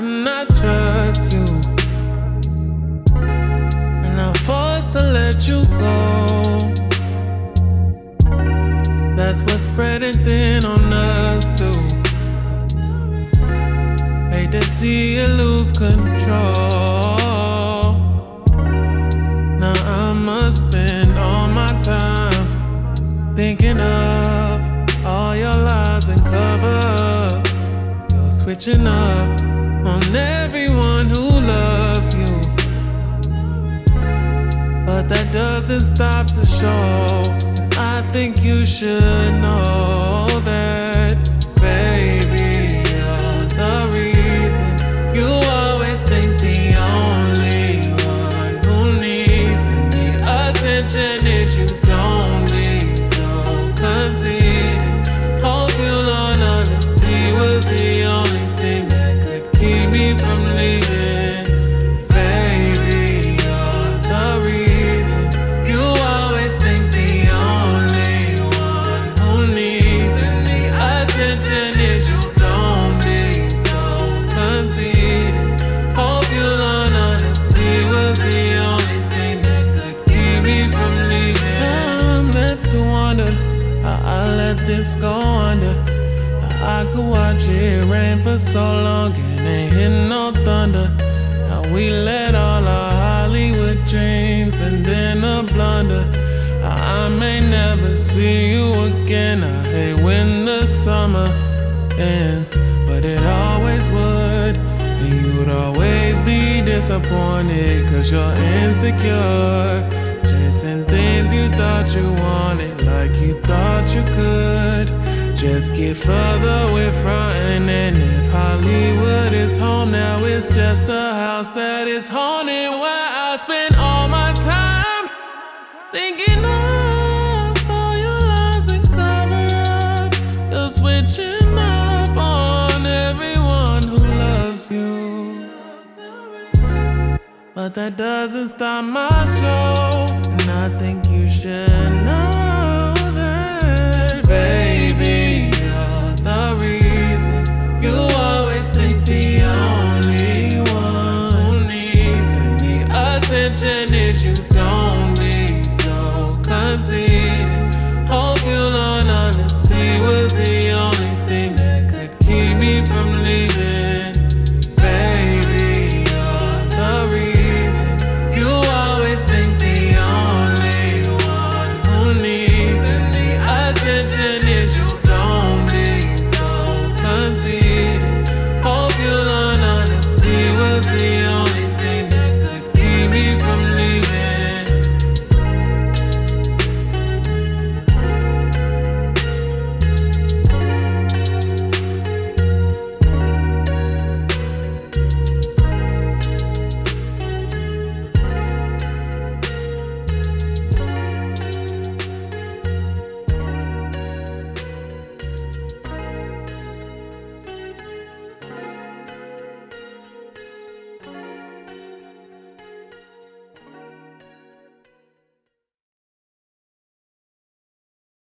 him, I trust you, and I'm forced to let you go. That's what's spreading thin on us too. Hate to see you lose control. Now I must spend all my time thinking of all your lies and covers. You're switching up on everyone who loves you, but that doesn't stop the show. I think you should know that, baby, you're the reason. You always think the only one who needs any attention is you. Don't be so conceited. Hope you learn honesty was the only thing that could keep me from leaving. This go under. I could watch it rain for so long and ain't hit no thunder. Now we let all our Hollywood dreams and then a blunder. I may never see you again. I hate when the summer ends, but it always would, and you'd always be disappointed, cause you're insecure. Chasing things you thought you wanted, like you thought you could. Just get further with frontin'. And if Hollywood is home, now it's just a house that is haunted. Why I spend all my time thinking of all your lies and cover-ups. You're switching up on everyone who loves you, but that doesn't stop my show. I think you should know.